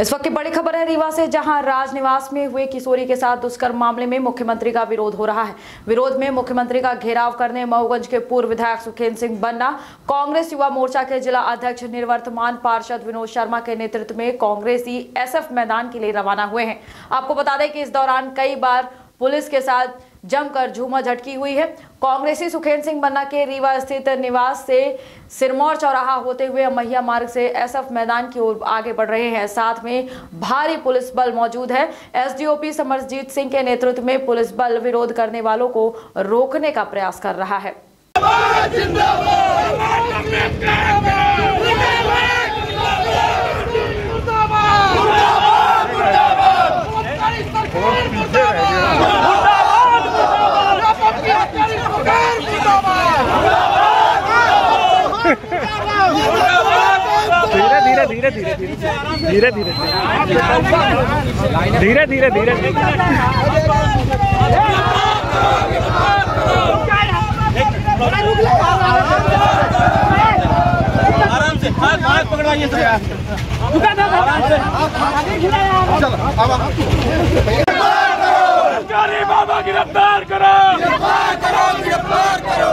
इस वक्त की बड़ी खबर है रीवा से, जहां राजनिवास में हुए किशोरी के साथ दुष्कर्म मामले में मुख्यमंत्री का विरोध हो रहा है। विरोध में मुख्यमंत्री का घेराव करने मऊगंज के पूर्व विधायक सुखेन्द्र सिंह बन्ना, कांग्रेस युवा मोर्चा के जिला अध्यक्ष निवर्तमान पार्षद विनोद शर्मा के नेतृत्व में कांग्रेसी SF मैदान के लिए रवाना हुए हैं। आपको बता दें कि इस दौरान कई बार पुलिस के साथ जमकर झूमा झटकी हुई है। कांग्रेसी सुखेन्द्र सिंह बन्ना के रीवा स्थित निवास से सिरमौर चौराहा होते हुए अमहिया मार्ग से SF मैदान की ओर आगे बढ़ रहे हैं। साथ में भारी पुलिस बल मौजूद है। SDOP समरजीत सिंह के नेतृत्व में पुलिस बल विरोध करने वालों को रोकने का प्रयास कर रहा है। आराम से हाथ पकड़ाइए बाबा, गिरफ्तार करो, गिरफ्तार करो, गिरफ्तार करो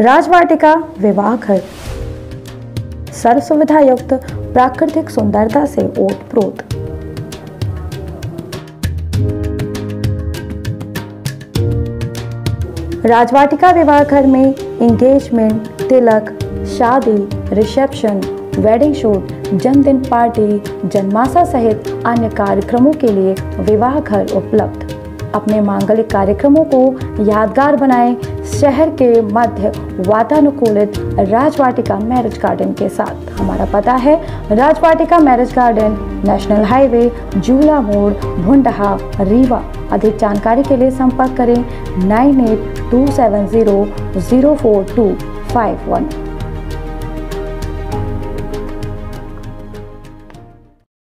राजवाटिका विवाह घर सर्व सुविधा युक्त प्राकृतिक सुंदरता से ओतप्रोत। राजवाटिका विवाह घर में एंगेजमेंट, तिलक, शादी, रिसेप्शन, वेडिंग शूट, जन्मदिन पार्टी, जन्माशय सहित अन्य कार्यक्रमों के लिए विवाह घर उपलब्ध। अपने मांगलिक कार्यक्रमों को यादगार बनाएं शहर के मध्य वातानुकूलित राजवाटिका मैरिज गार्डन के साथ। हमारा पता है Rajvatika marriage garden, national highway, Jula मोड़, भुंडहा, रीवा। अधिक जानकारी के लिए संपर्क करें 9827004251।